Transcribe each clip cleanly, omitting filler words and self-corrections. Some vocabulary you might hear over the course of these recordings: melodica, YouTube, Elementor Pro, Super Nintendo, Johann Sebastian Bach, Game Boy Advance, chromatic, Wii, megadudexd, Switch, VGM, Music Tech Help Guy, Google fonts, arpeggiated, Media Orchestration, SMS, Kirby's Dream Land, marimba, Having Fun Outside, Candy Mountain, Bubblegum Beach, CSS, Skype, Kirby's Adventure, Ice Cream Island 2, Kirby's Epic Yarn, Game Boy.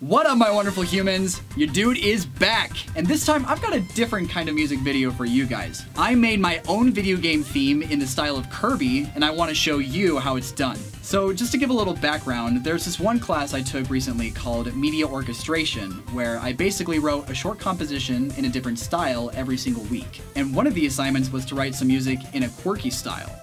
What up, my wonderful humans? Your dude is back, and this time I've got a different kind of music video for you guys. I made my own video game theme in the style of Kirby, and I want to show you how it's done. So just to give a little background, there's this one class I took recently called Media Orchestration, where I basically wrote a short composition in a different style every single week. And one of the assignments was to write some music in a quirky style.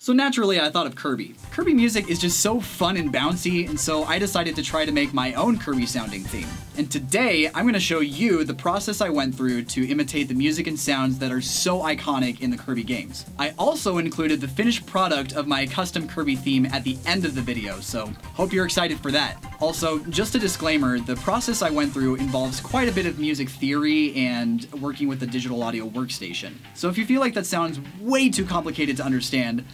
So naturally, I thought of Kirby. Kirby music is just so fun and bouncy, and so I decided to try to make my own Kirby-sounding theme. And today, I'm going to show you the process I went through to imitate the music and sounds that are so iconic in the Kirby games. I also included the finished product of my custom Kirby theme at the end of the video, so hope you're excited for that. Also, just a disclaimer, the process I went through involves quite a bit of music theory and working with the digital audio workstation. So if you feel like that sounds way too complicated to understand,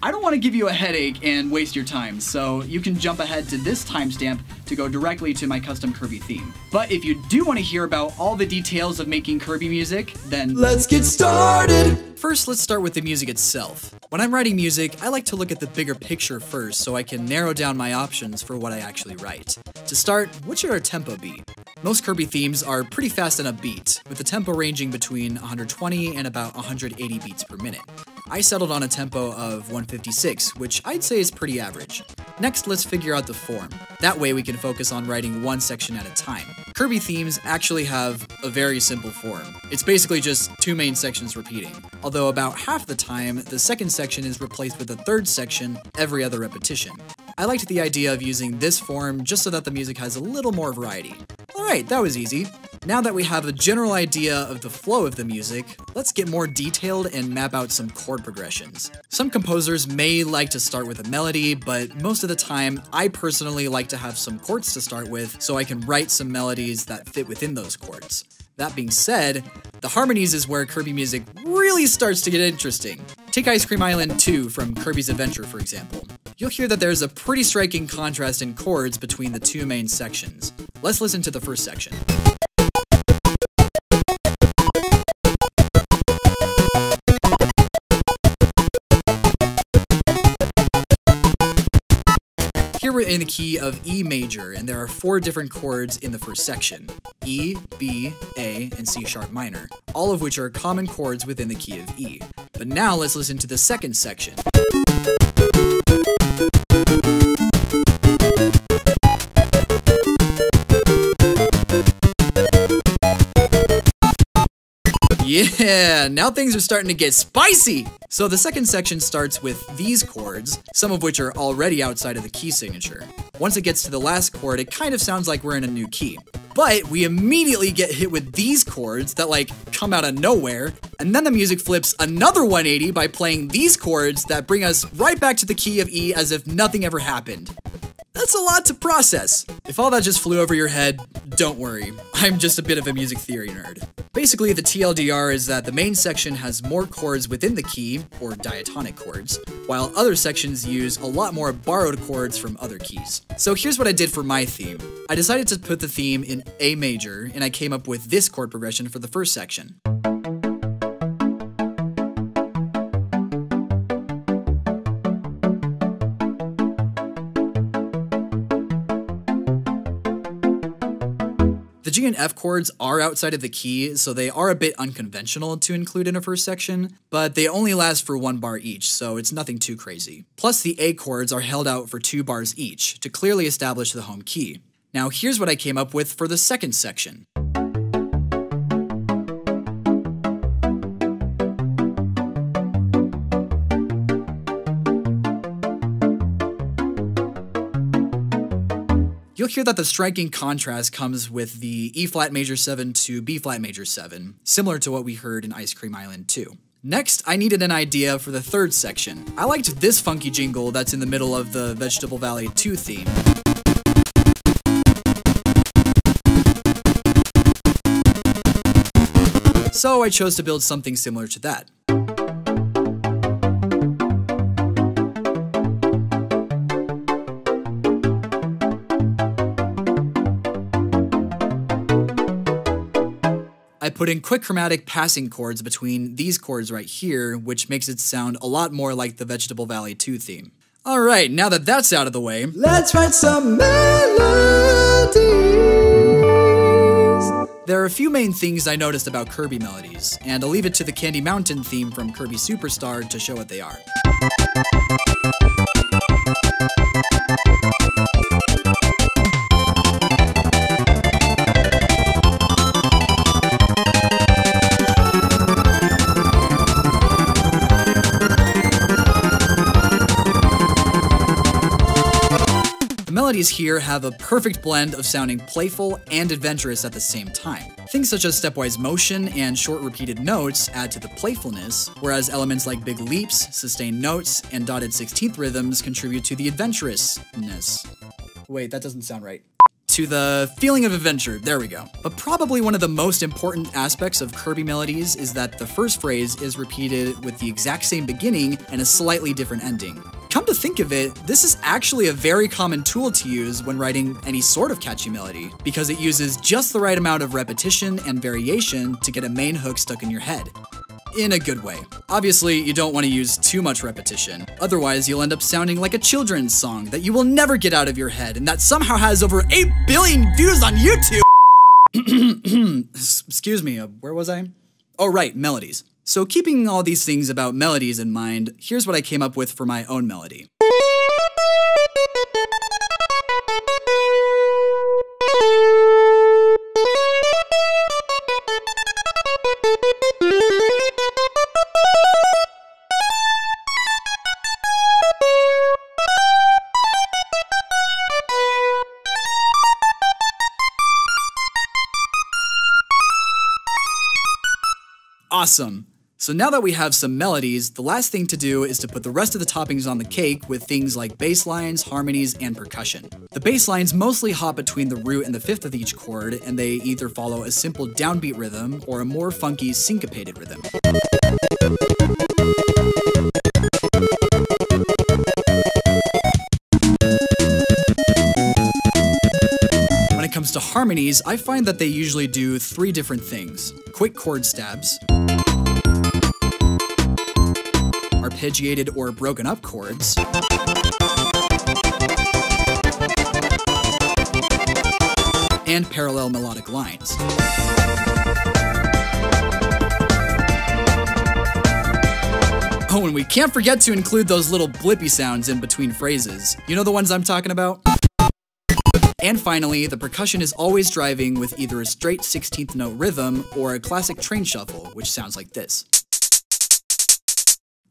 I don't want to give you a headache and waste your time, so you can jump ahead to this timestamp to go directly to my custom Kirby theme. But if you do want to hear about all the details of making Kirby music, then let's get started! First, let's start with the music itself. When I'm writing music, I like to look at the bigger picture first so I can narrow down my options for what I actually write. To start, what should our tempo be? Most Kirby themes are pretty fast and upbeat, with the tempo ranging between 120 and about 180 beats per minute. I settled on a tempo of 156, which I'd say is pretty average. Next, let's figure out the form. That way we can focus on writing one section at a time. Kirby themes actually have a very simple form. It's basically just two main sections repeating, although about half the time, the second section is replaced with a third section every other repetition. I liked the idea of using this form just so that the music has a little more variety. Alright, that was easy. Now that we have a general idea of the flow of the music, let's get more detailed and map out some chord progressions. Some composers may like to start with a melody, but most of the time, I personally like to have some chords to start with so I can write some melodies that fit within those chords. That being said, the harmonies is where Kirby music really starts to get interesting. Take Ice Cream Island 2 from Kirby's Adventure, for example. You'll hear that there's a pretty striking contrast in chords between the two main sections. Let's listen to the first section. Here we're in the key of E major, and there are four different chords in the first section: E, B, A, and C sharp minor, all of which are common chords within the key of E. But now let's listen to the second section. Yeah, now things are starting to get spicy! So the second section starts with these chords, some of which are already outside of the key signature. Once it gets to the last chord, it kind of sounds like we're in a new key. But we immediately get hit with these chords that like come out of nowhere, and then the music flips another 180 by playing these chords that bring us right back to the key of E as if nothing ever happened. That's a lot to process. If all that just flew over your head, don't worry. I'm just a bit of a music theory nerd. Basically, the TLDR is that the main section has more chords within the key, or diatonic chords, while other sections use a lot more borrowed chords from other keys. So here's what I did for my theme. I decided to put the theme in A major, and I came up with this chord progression for the first section. The G and F chords are outside of the key, so they are a bit unconventional to include in a first section, but they only last for one bar each, so it's nothing too crazy. Plus, the A chords are held out for two bars each, to clearly establish the home key. Now here's what I came up with for the second section. You'll hear that the striking contrast comes with the E flat major 7 to B flat major 7, similar to what we heard in Ice Cream Island 2. Next, I needed an idea for the third section. I liked this funky jingle that's in the middle of the Vegetable Valley 2 theme. So I chose to build something similar to that. I put in quick chromatic passing chords between these chords right here, which makes it sound a lot more like the Vegetable Valley 2 theme. Alright, now that that's out of the way, let's write some melody! a few main things I noticed about Kirby melodies, and I'll leave it to the Candy Mountain theme from Kirby Superstar to show what they are. Melodies here have a perfect blend of sounding playful and adventurous at the same time. Things such as stepwise motion and short repeated notes add to the playfulness, whereas elements like big leaps, sustained notes, and dotted 16th rhythms contribute to the adventurousness. Wait, that doesn't sound right. To the feeling of adventure, there we go. But probably one of the most important aspects of Kirby melodies is that the first phrase is repeated with the exact same beginning and a slightly different ending. Come to think of it, this is actually a very common tool to use when writing any sort of catchy melody, because it uses just the right amount of repetition and variation to get a main hook stuck in your head. In a good way. Obviously, you don't want to use too much repetition, otherwise you'll end up sounding like a children's song that you will never get out of your head and that somehow has over 8 billion views on YouTube! Excuse me, where was I? Oh right, melodies. So keeping all these things about melodies in mind, here's what I came up with for my own melody. Awesome. So now that we have some melodies, the last thing to do is to put the rest of the toppings on the cake with things like bass lines, harmonies, and percussion. The bass lines mostly hop between the root and the fifth of each chord, and they either follow a simple downbeat rhythm or a more funky syncopated rhythm. When it comes to harmonies, I find that they usually do three different things: quick chord stabs, arpeggiated or broken up chords, and parallel melodic lines. Oh, and we can't forget to include those little blippy sounds in between phrases. You know the ones I'm talking about? And finally, the percussion is always driving with either a straight 16th note rhythm or a classic train shuffle, which sounds like this.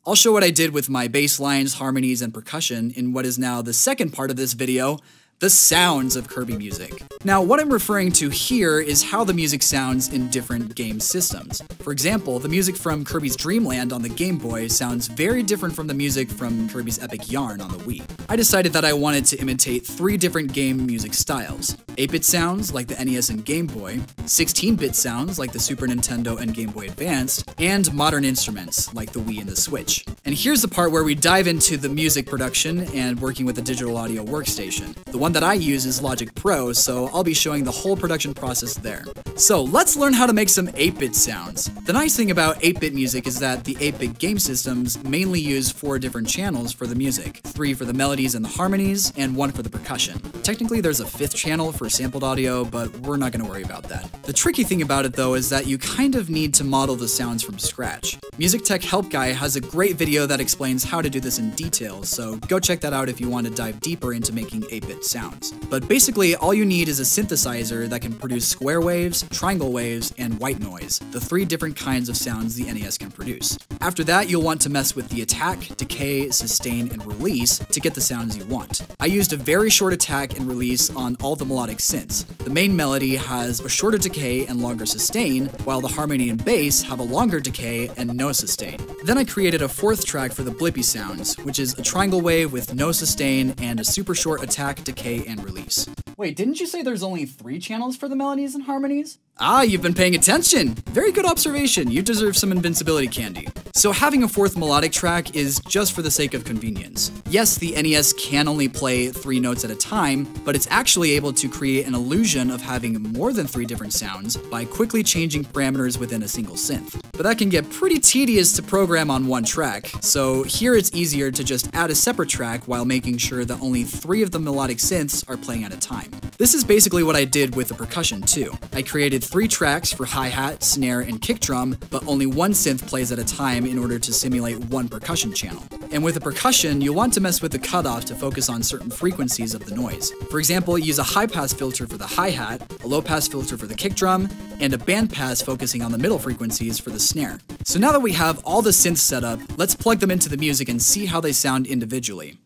I'll show what I did with my bass lines, harmonies, and percussion in what is now the second part of this video, the sounds of Kirby music. Now, what I'm referring to here is how the music sounds in different game systems. For example, the music from Kirby's Dream Land on the Game Boy sounds very different from the music from Kirby's Epic Yarn on the Wii. I decided that I wanted to imitate three different game music styles: 8-bit sounds like the NES and Game Boy, 16-bit sounds like the Super Nintendo and Game Boy Advance, and modern instruments like the Wii and the Switch. And here's the part where we dive into the music production and working with the digital audio workstation. The one that I use is Logic Pro, so I'll be showing the whole production process there. So let's learn how to make some 8-bit sounds. The nice thing about 8-bit music is that the 8-bit game systems mainly use 4 different channels for the music, 3 for the melodies and the harmonies, and 1 for the percussion. Technically there's a 5th channel for sampled audio, but we're not going to worry about that. The tricky thing about it though is that you kind of need to model the sounds from scratch. Music Tech Help Guy has a great video that explains how to do this in detail, so go check that out if you want to dive deeper into making 8-bit sounds. But basically all you need is a synthesizer that can produce square waves, triangle waves, and white noise, the 3 different kinds of sounds the NES can produce. After that you'll want to mess with the attack, decay, sustain, and release to get the sounds you want. I used a very short attack and release on all the melodic synths. The main melody has a shorter decay and longer sustain, while the harmony and bass have a longer decay and no sustain. Then I created a 4th track for the blippy sounds, which is a triangle wave with no sustain and a super short attack, decay, and release. Wait, didn't you say there's only 3 channels for the melodies and harmonies? Ah, you've been paying attention! Very good observation, you deserve some invincibility candy. So having a 4th melodic track is just for the sake of convenience. Yes, the NES can only play 3 notes at a time, but it's actually able to create an illusion of having more than 3 different sounds by quickly changing parameters within a single synth. But that can get pretty tedious to program on one track, so here it's easier to just add a separate track while making sure that only 3 of the melodic synths are playing at a time. This is basically what I did with the percussion too. I created 3 tracks for hi-hat, snare, and kick drum, but only one synth plays at a time in order to simulate one percussion channel. And with the percussion, you'll want to mess with the cutoff to focus on certain frequencies of the noise. For example, use a high-pass filter for the hi-hat, a low-pass filter for the kick drum, and a band pass focusing on the middle frequencies for the snare. So now that we have all the synths set up, let's plug them into the music and see how they sound individually.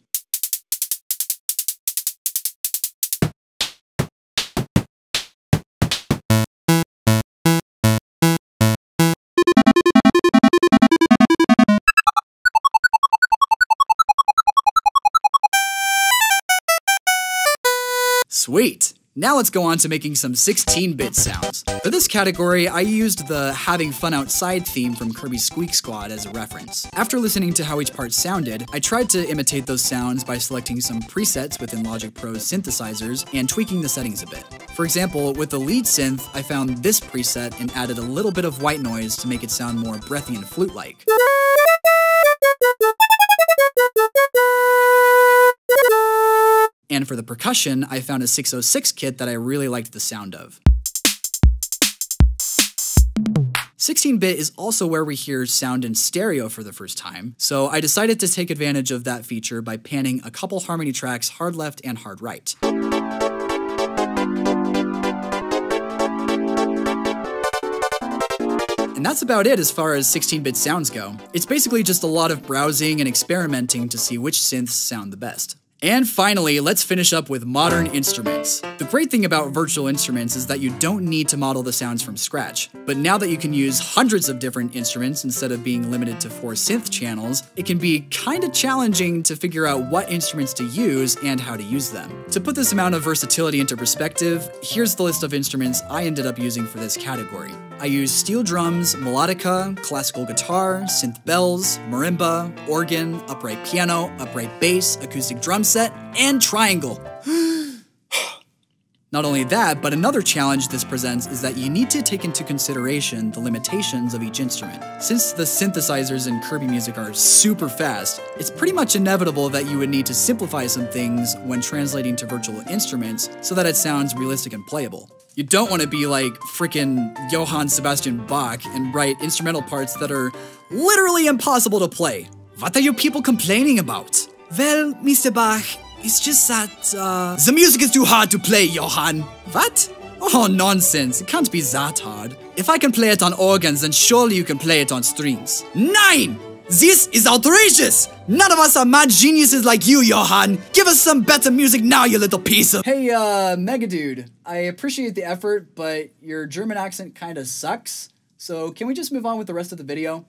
Sweet! Now let's go on to making some 16-bit sounds. For this category, I used the Having Fun Outside theme from Kirby's Squeak Squad as a reference. After listening to how each part sounded, I tried to imitate those sounds by selecting some presets within Logic Pro's synthesizers and tweaking the settings a bit. For example, with the lead synth, I found this preset and added a little bit of white noise to make it sound more breathy and flute-like. And for the percussion, I found a 606 kit that I really liked the sound of. 16-bit is also where we hear sound in stereo for the first time, so I decided to take advantage of that feature by panning a couple harmony tracks hard left and hard right. And that's about it as far as 16-bit sounds go. It's basically just a lot of browsing and experimenting to see which synths sound the best. And finally, let's finish up with modern instruments. The great thing about virtual instruments is that you don't need to model the sounds from scratch. But now that you can use hundreds of different instruments instead of being limited to 4 synth channels, it can be kinda challenging to figure out what instruments to use and how to use them. To put this amount of versatility into perspective, here's the list of instruments I ended up using for this category. I used steel drums, melodica, classical guitar, synth bells, marimba, organ, upright piano, upright bass, acoustic drum set, and triangle. Not only that, but another challenge this presents is that you need to take into consideration the limitations of each instrument. Since the synthesizers in Kirby music are super fast, it's pretty much inevitable that you would need to simplify some things when translating to virtual instruments so that it sounds realistic and playable. You don't want to be like frickin' Johann Sebastian Bach and write instrumental parts that are literally impossible to play. What are you people complaining about? Well, Mr. Bach, it's just that, the music is too hard to play, Johann. What? Oh, nonsense. It can't be that hard. If I can play it on organs, then surely you can play it on strings. Nein! This is outrageous! None of us are mad geniuses like you, Johann! Give us some better music now, you little piece of— Hey, Mega Dude, I appreciate the effort, but your German accent kinda sucks. So, can we just move on with the rest of the video?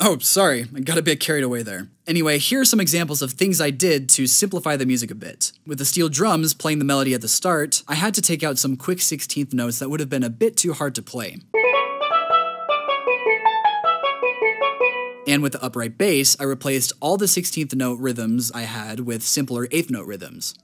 Oh, sorry, I got a bit carried away there. Anyway, here are some examples of things I did to simplify the music a bit. With the steel drums playing the melody at the start, I had to take out some quick 16th notes that would have been a bit too hard to play. And with the upright bass, I replaced all the 16th note rhythms I had with simpler 8th note rhythms.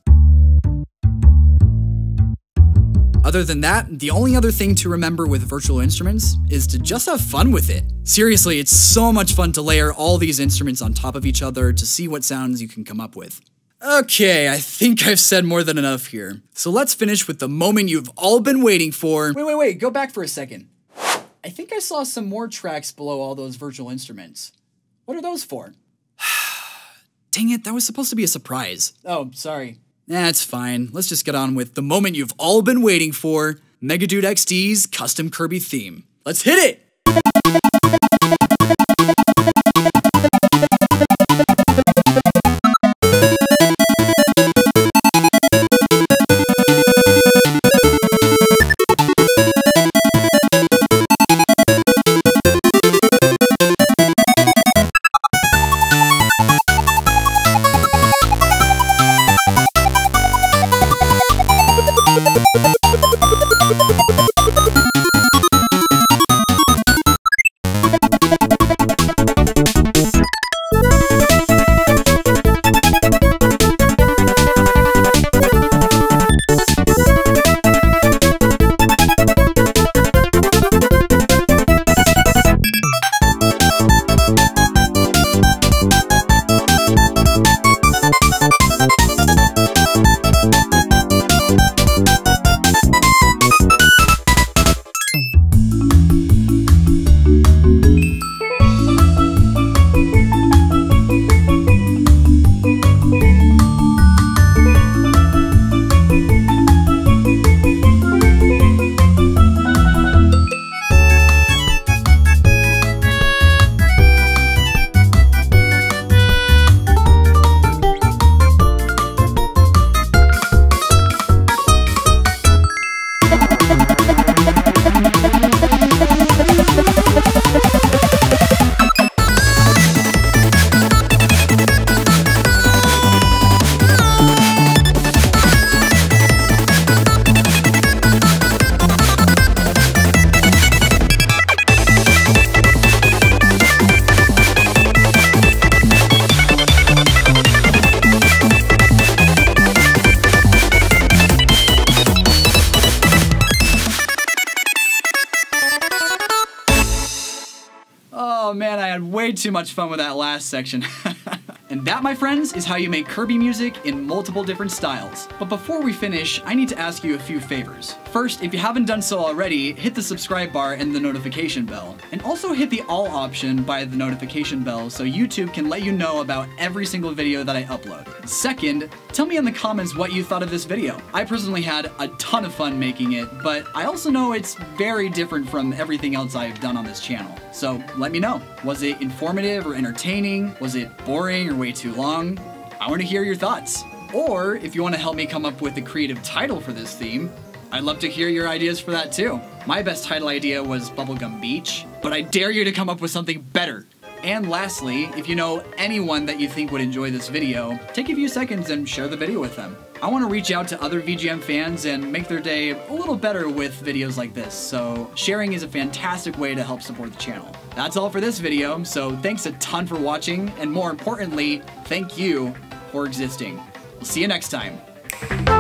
Other than that, the only other thing to remember with virtual instruments is to just have fun with it. Seriously, it's so much fun to layer all these instruments on top of each other to see what sounds you can come up with. Okay, I think I've said more than enough here. So let's finish with the moment you've all been waiting for. Wait, go back for a second. I think I saw some more tracks below all those virtual instruments. What are those for? Dang it, that was supposed to be a surprise. Oh, sorry. That's fine. Let's just get on with the moment you've all been waiting for, Mega Dude XD's custom Kirby theme. Let's hit it! way too much fun with that last section. And that, my friends, is how you make Kirby music in multiple different styles. But before we finish, I need to ask you a few favors. First, if you haven't done so already, hit the subscribe bar and the notification bell. And also hit the all option by the notification bell so YouTube can let you know about every single video that I upload. Second, tell me in the comments what you thought of this video. I personally had a ton of fun making it, but I also know it's very different from everything else I've done on this channel. So let me know. Was it informative or entertaining? Was it boring or way too long? I want to hear your thoughts. Or if you want to help me come up with a creative title for this theme, I'd love to hear your ideas for that too. My best title idea was Bubblegum Beach, but I dare you to come up with something better. And lastly, if you know anyone that you think would enjoy this video, take a few seconds and share the video with them. I want to reach out to other VGM fans and make their day a little better with videos like this, so sharing is a fantastic way to help support the channel. That's all for this video, so thanks a ton for watching, and more importantly, thank you for existing. We'll see you next time.